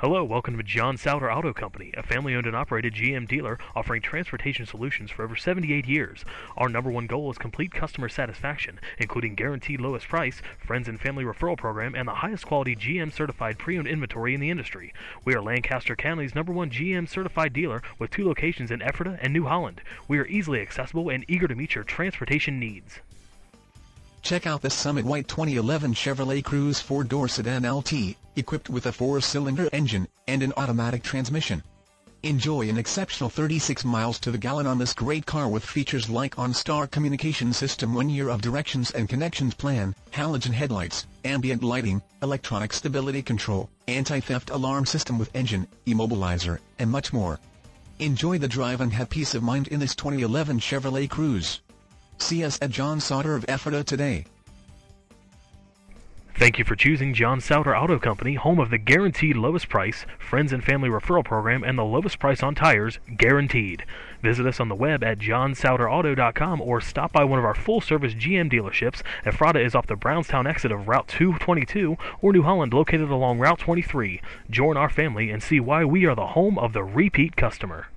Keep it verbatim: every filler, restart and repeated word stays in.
Hello, welcome to John Sauder Auto Company, a family-owned and operated G M dealer offering transportation solutions for over seventy-eight years. Our number one goal is complete customer satisfaction, including guaranteed lowest price, friends and family referral program, and the highest quality G M certified pre-owned inventory in the industry. We are Lancaster County's number one G M certified dealer with two locations in Ephrata and New Holland. We are easily accessible and eager to meet your transportation needs. Check out this Summit White twenty eleven Chevrolet Cruze four-door sedan L T, equipped with a four-cylinder engine and an automatic transmission. Enjoy an exceptional thirty-six miles to the gallon on this great car with features like OnStar communication system, one year of directions and connections plan, halogen headlights, ambient lighting, electronic stability control, anti-theft alarm system with engine immobilizer, and much more. Enjoy the drive and have peace of mind in this twenty eleven Chevrolet Cruze. See us at John Sauder of Ephrata today. Thank you for choosing John Sauder Auto Company, home of the guaranteed lowest price, friends and family referral program, and the lowest price on tires, guaranteed. Visit us on the web at john sauder auto dot com or stop by one of our full-service G M dealerships. Ephrata is off the Brownstown exit of Route two twenty-two, or New Holland located along Route twenty-three. Join our family and see why we are the home of the repeat customer.